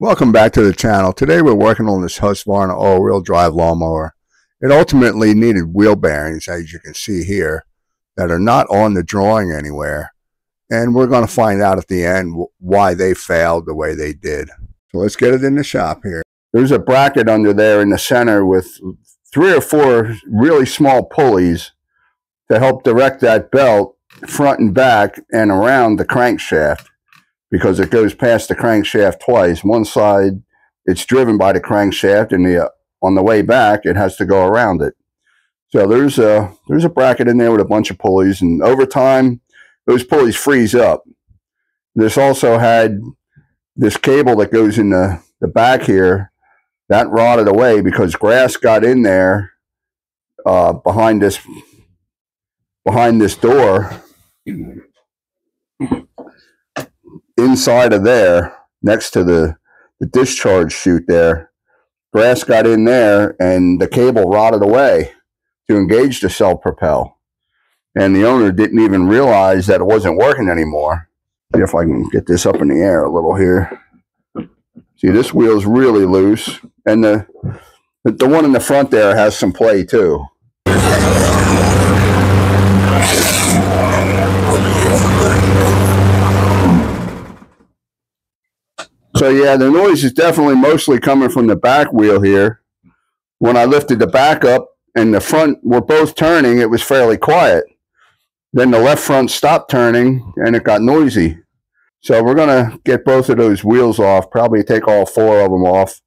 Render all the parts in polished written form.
Welcome back to the channel. Today we're working on this Husqvarna all-wheel drive lawnmower. It ultimately needed wheel bearings, as you can see here, that are not on the drawing anywhere. And we're going to find out at the end why they failed the way they did. So let's get it in the shop here. There's a bracket under there in the center with 3 or 4 really small pulleys to help direct that belt front and back and around the crankshaft, because it goes past the crankshaft twice. One side, it's driven by the crankshaft, and on the way back, it has to go around it. So there's a bracket in there with a bunch of pulleys, and over time, those pulleys freeze up. This also had this cable that goes in the back here. That rotted away because grass got in there behind this door. Inside of there, next to the discharge chute there, grass got in there and the cable rotted away to engage the self-propel. And the owner didn't even realize that it wasn't working anymore. See if I can get this up in the air a little here. See, this wheel's really loose. And the one in the front there has some play too. So yeah, the noise is definitely mostly coming from the back wheel here. When I lifted the back up and the front were both turning, it was fairly quiet. Then the left front stopped turning and it got noisy. So we're going to get both of those wheels off, probably take all 4 of them off.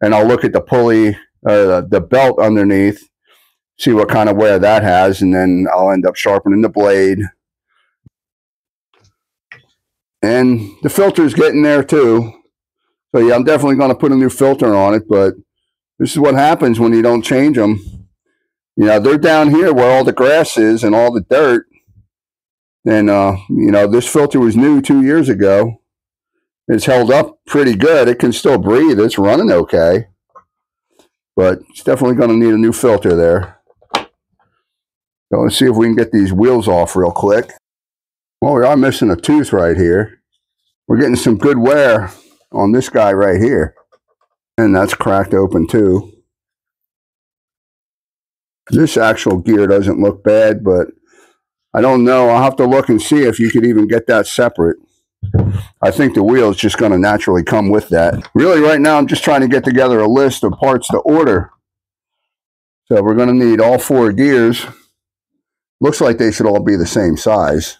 And I'll look at the pulley, the belt underneath, see what kind of wear that has. And then I'll end up sharpening the blade. And the filter's getting there too. So yeah, I'm definitely going to put a new filter on it, but this is what happens when you don't change them. You know, they're down here where all the grass is and all the dirt. And, you know, this filter was new 2 years ago. It's held up pretty good. It can still breathe. It's running okay. But it's definitely going to need a new filter there. So let's see if we can get these wheels off real quick. Well, we are missing a tooth right here. We're getting some good wear on this guy right here, and that's cracked open too. This actual gear doesn't look bad, but I don't know, I'll have to look and see if you could even get that separate. I think the wheel is just going to naturally come with that. Really right now I'm just trying to get together a list of parts to order. So we're going to need all 4 gears. Looks like they should all be the same size.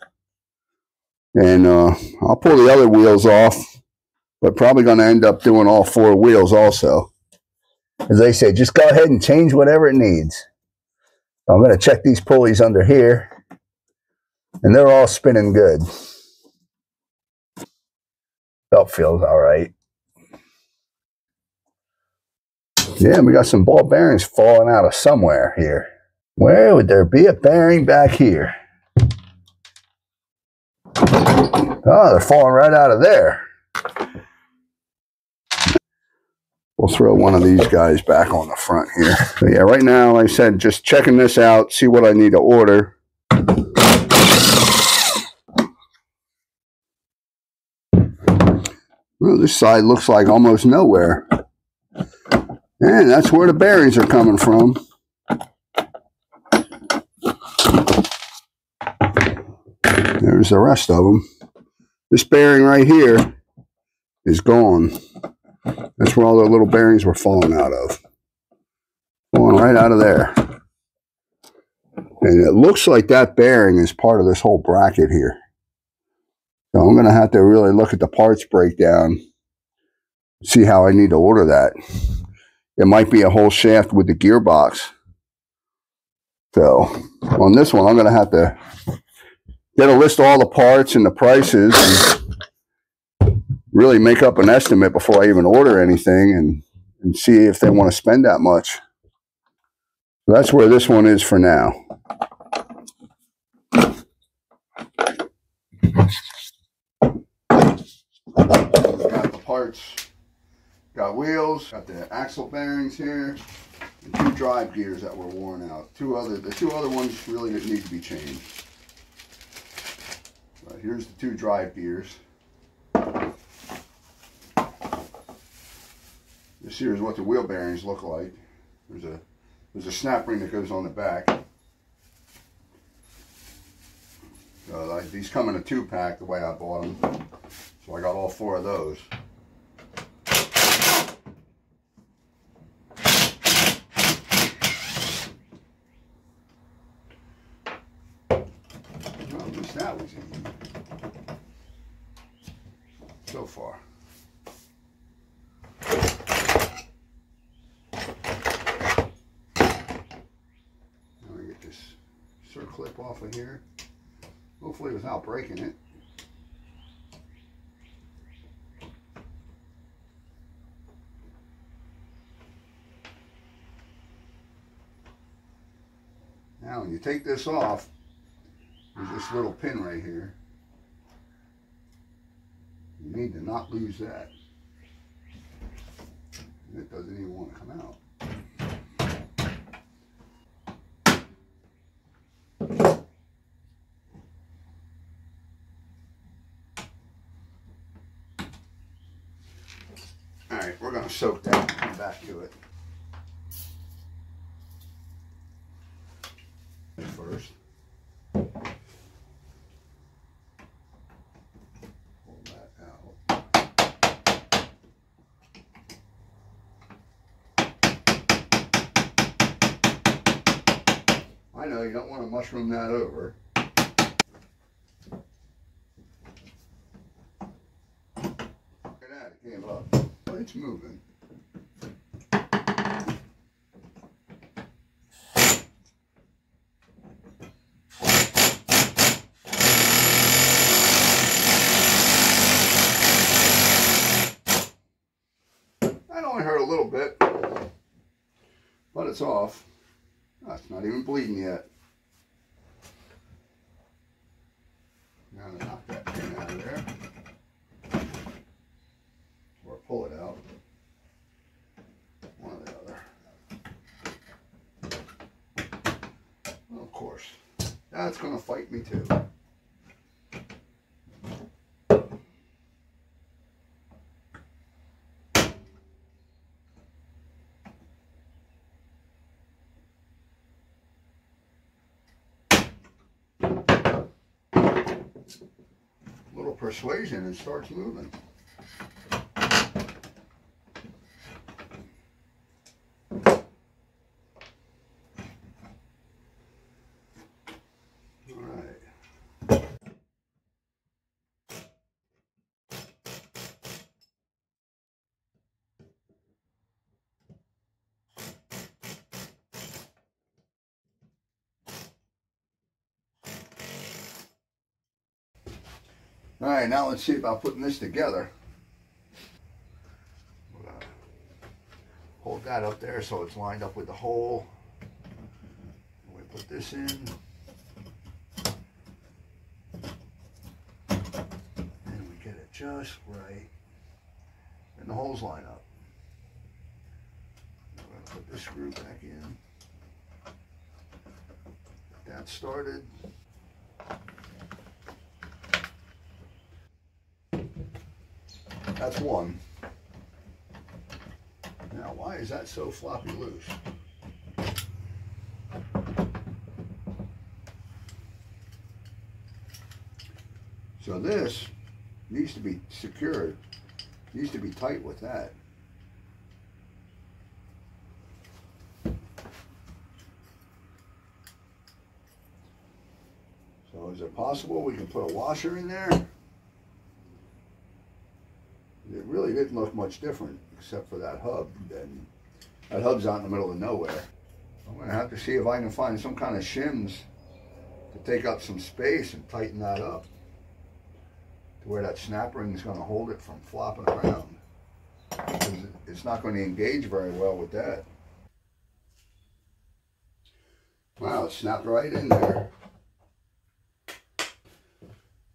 And I'll pull the other wheels off, but probably going to end up doing all 4 wheels also. As they say, just go ahead and change whatever it needs. I'm going to check these pulleys under here, and they're all spinning good. Belt feels all right. Yeah, we got some ball bearings falling out of somewhere here. Where would there be a bearing back here? Oh, they're falling right out of there. We'll throw one of these guys back on the front here. So yeah, right now, like I said, just checking this out, see what I need to order. Well, this side looks like almost nowhere. And that's where the bearings are coming from. There's the rest of them. This bearing right here is gone. That's where all the little bearings were falling out of. Going right out of there. And it looks like that bearing is part of this whole bracket here. So I'm going to have to really look at the parts breakdown, see how I need to order that. It might be a whole shaft with the gearbox. So on this one, I'm going to have to get a list of all the parts and the prices, and really make up an estimate before I even order anything, and see if they want to spend that much. So that's where this one is for now. Got the parts, got wheels, got the axle bearings here, and 2 drive gears that were worn out. The two other ones really didn't need to be changed. But here's the 2 drive gears. This here is what the wheel bearings look like. There's a snap ring that goes on the back. These come in a 2-pack the way I bought them, so I got all 4 of those. Well, at least that was easy so far. Now I get this circlip off of here. Hopefully without breaking it. Now when you take this off, there's this little pin right here. You need to not lose that. And it doesn't even want to come out. Soak that and come back to it at first. Pull that out. I know you don't want to mushroom that over. Look at that, it came up. It's moving. That only hurt a little bit, but it's off. Oh, it's not even bleeding yet. Now to knock that pin out of there. Pull it out. One or the other. Well, of course. That's going to fight me too. A little persuasion and starts moving. All right, now let's see about putting this together. Hold that up there so it's lined up with the hole. We put this in. And we get it just right. And the holes line up. We're going to put this screw back in. Get that started. That's one. Now, why is that so floppy loose? So this needs to be secured. It needs to be tight with that. So is it possible we can put a washer in there? It really didn't look much different except for that hub. And that hub's out in the middle of nowhere. I'm going to have to see if I can find some kind of shims to take up some space and tighten that up to where that snap ring is going to hold it from flopping around. Because it's not going to engage very well with that. Wow, it snapped right in there.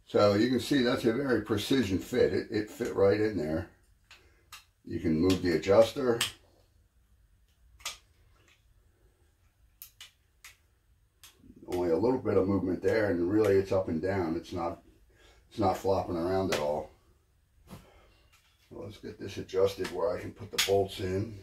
So you can see that's a very precision fit. It fit right in there. You can move the adjuster. Only a little bit of movement there, and really it's up and down. It's not flopping around at all. So let's get this adjusted where I can put the bolts in.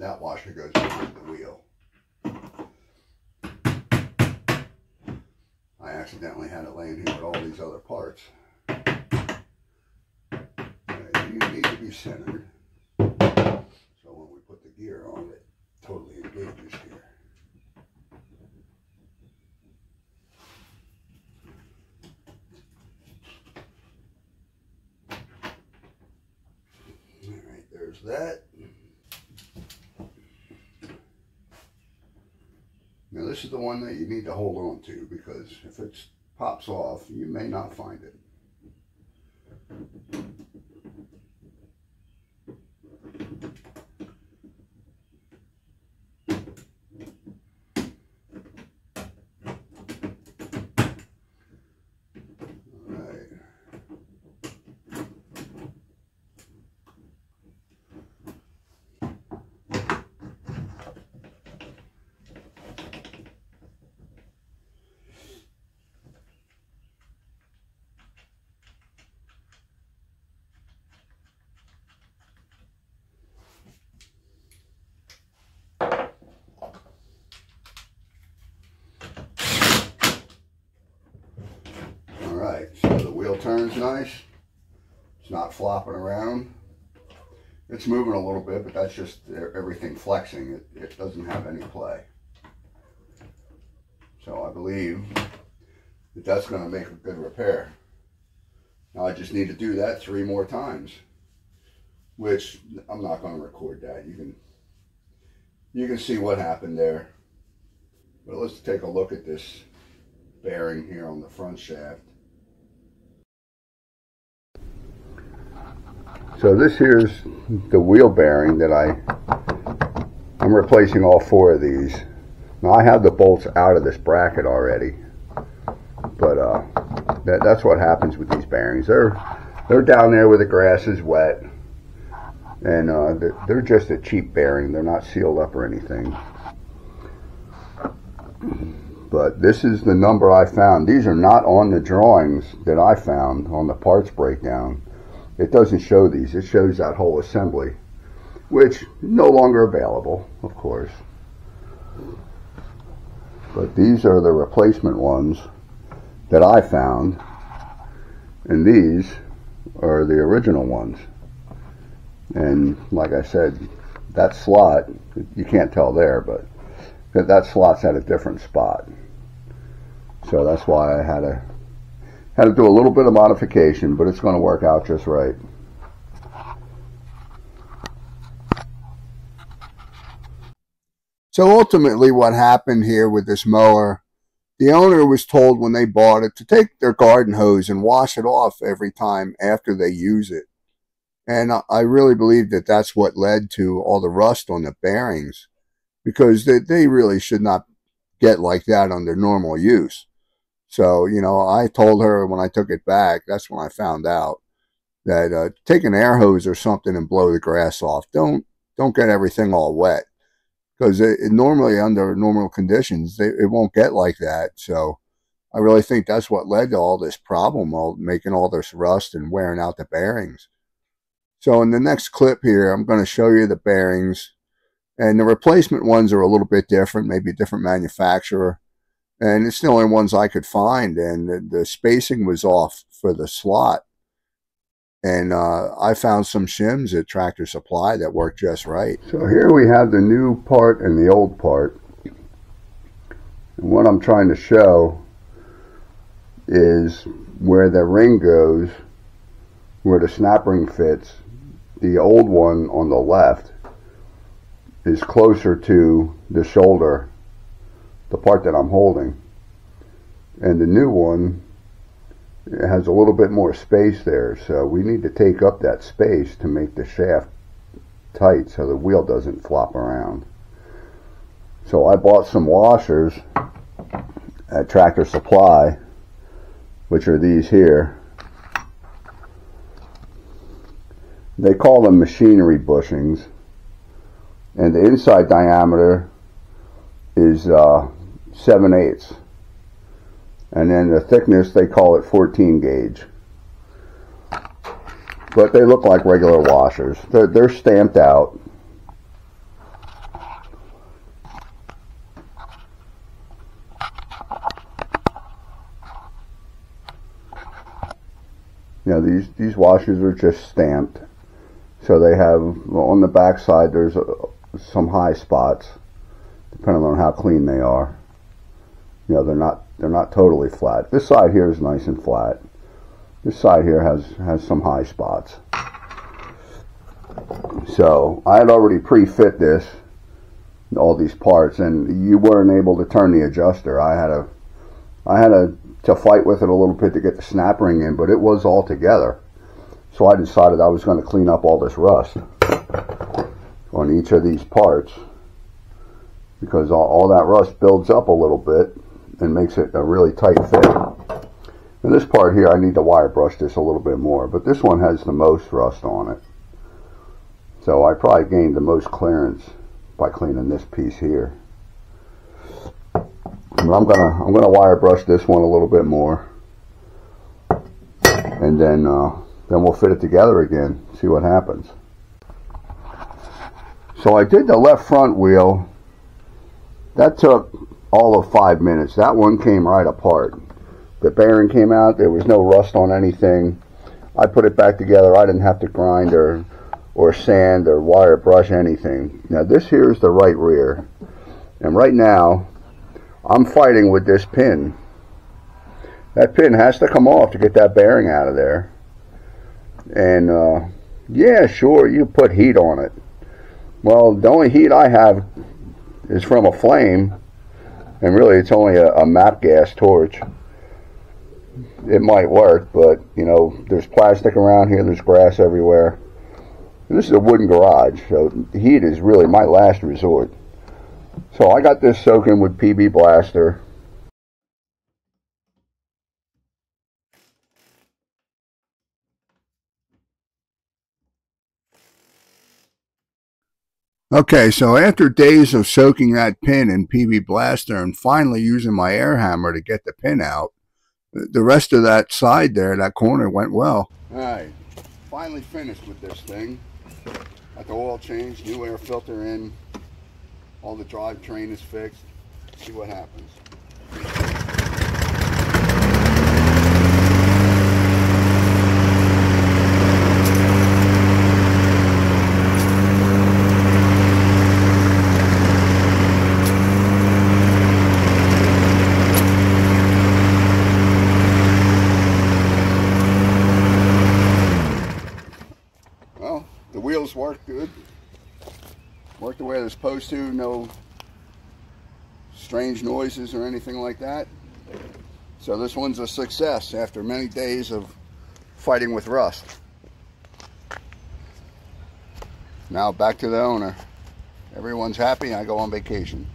That washer goes behind the wheel. I accidentally had it laying here with all these other parts. You need to be centered, so when we put the gear on, it totally engages here. All right, there's that. Now this is the one that you need to hold on to, because if it pops off, you may not find it. So the wheel turns nice. It's not flopping around. It's moving a little bit, but that's just everything flexing. It doesn't have any play. So I believe that that's going to make a good repair. Now I just need to do that 3 more times, which I'm not going to record that. You can see what happened there. But let's take a look at this bearing here on the front shaft. So this here's the wheel bearing that I'm replacing all 4 of these. Now I have the bolts out of this bracket already, but that's what happens with these bearings. They're down there where the grass is wet, and they're just a cheap bearing. They're not sealed up or anything. But this is the number I found. These are not on the drawings that I found on the parts breakdown. It doesn't show these. It shows that whole assembly, which no longer available, of course. But these are the replacement ones that I found, and these are the original ones. And like I said, that slot, you can't tell there, but that slot's at a different spot. So that's why I had to do a little bit of modification, but it's going to work out just right. So ultimately what happened here with this mower, the owner was told when they bought it to take their garden hose and wash it off every time after they use it. And I really believe that that's what led to all the rust on the bearings, because they really should not get like that under normal use. So, you know, I told her when I took it back, that's when I found out that take an air hose or something and blow the grass off. Don't get everything all wet, because normally under normal conditions, it won't get like that. So I really think that's what led to all this problem, making all this rust and wearing out the bearings. So in the next clip here, I'm going to show you the bearings, and the replacement ones are a little bit different, maybe a different manufacturer. And it's the only ones I could find, and the spacing was off for the slot. And I found some shims at Tractor Supply that worked just right. So here we have the new part and the old part. And what I'm trying to show is where the ring goes, where the snap ring fits, the old one on the left is closer to the shoulder, the part that I'm holding, and the new one, it has a little bit more space there, so we need to take up that space to make the shaft tight so the wheel doesn't flop around. So I bought some washers at Tractor Supply, which are these here. They call them machinery bushings, and the inside diameter is 7/8, and then the thickness, they call it 14 gauge, but they look like regular washers. They're stamped out, you know. These washers are just stamped, so they have on the back side, there's some high spots depending on how clean they are. You know, they're not totally flat. This side here is nice and flat. This side here has some high spots. So I had already pre-fit this, all these parts, and you weren't able to turn the adjuster. I had to fight with it a little bit to get the snap ring in, but it was all together. So I decided I was going to clean up all this rust on each of these parts, because all that rust builds up a little bit and makes it a really tight fit. And this part here, I need to wire brush this a little bit more, but this one has the most rust on it, so I probably gained the most clearance by cleaning this piece here. And I'm gonna wire brush this one a little bit more, and then we'll fit it together again, see what happens. So I did the left front wheel. That took all of 5 minutes. That one came right apart. The bearing came out. There was no rust on anything. I put it back together. I didn't have to grind or sand or wire brush anything. Now this here is the right rear, and right now I'm fighting with this pin. That pin has to come off to get that bearing out of there. And yeah, sure, you put heat on it. Well, the only heat I have is from a flame, and really it's only a MAP gas torch. It might work, but you know, there's plastic around here, there's grass everywhere, and this is a wooden garage, so heat is really my last resort. So I got this soaking with PB Blaster. Okay, so after days of soaking that pin in PB Blaster and finally using my air hammer to get the pin out, the rest of that side there, that corner, went well. All right, finally finished with this thing. Got the oil change, new air filter in, all the drivetrain is fixed. See what happens. Worked good. Worked the way they're supposed to. No strange noises or anything like that. So this one's a success after many days of fighting with rust. Now back to the owner. Everyone's happy. I go on vacation.